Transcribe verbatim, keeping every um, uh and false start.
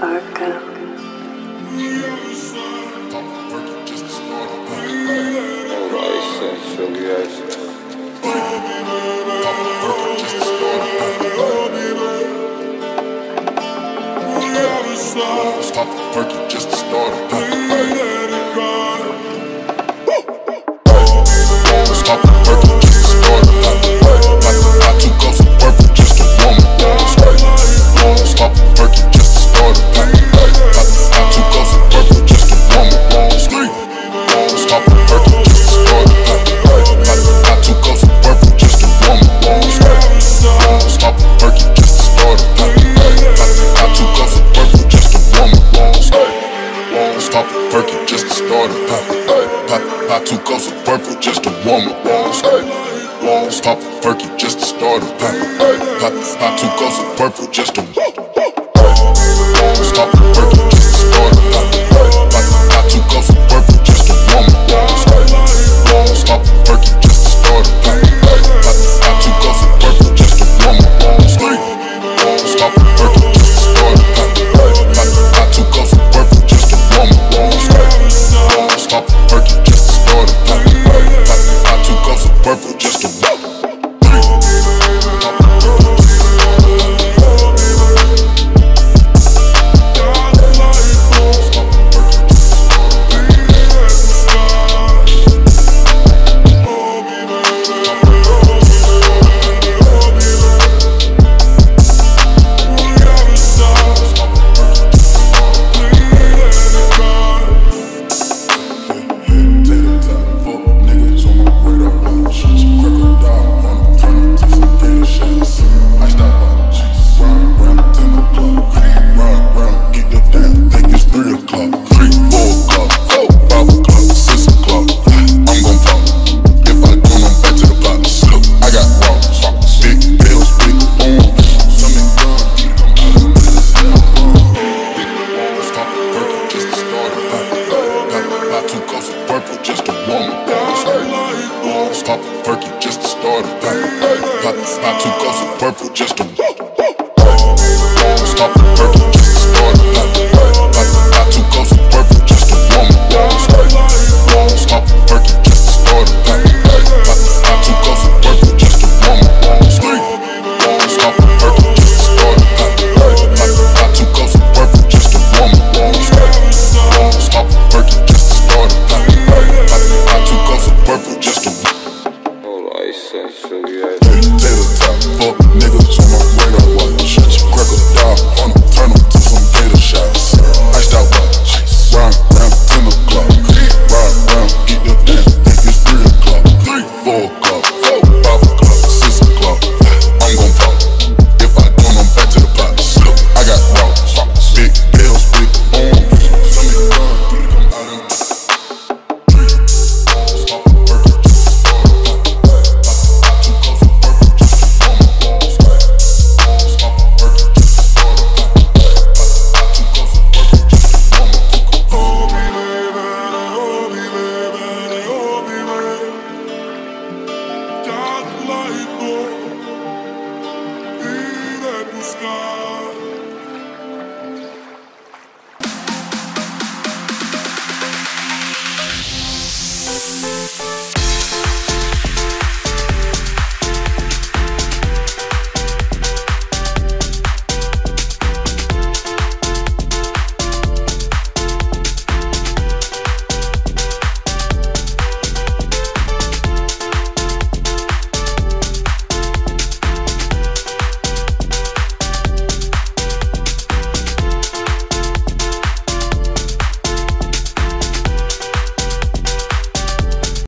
parca. Pop a perky just to start it. Pop, pop, pop two cups of purple just to.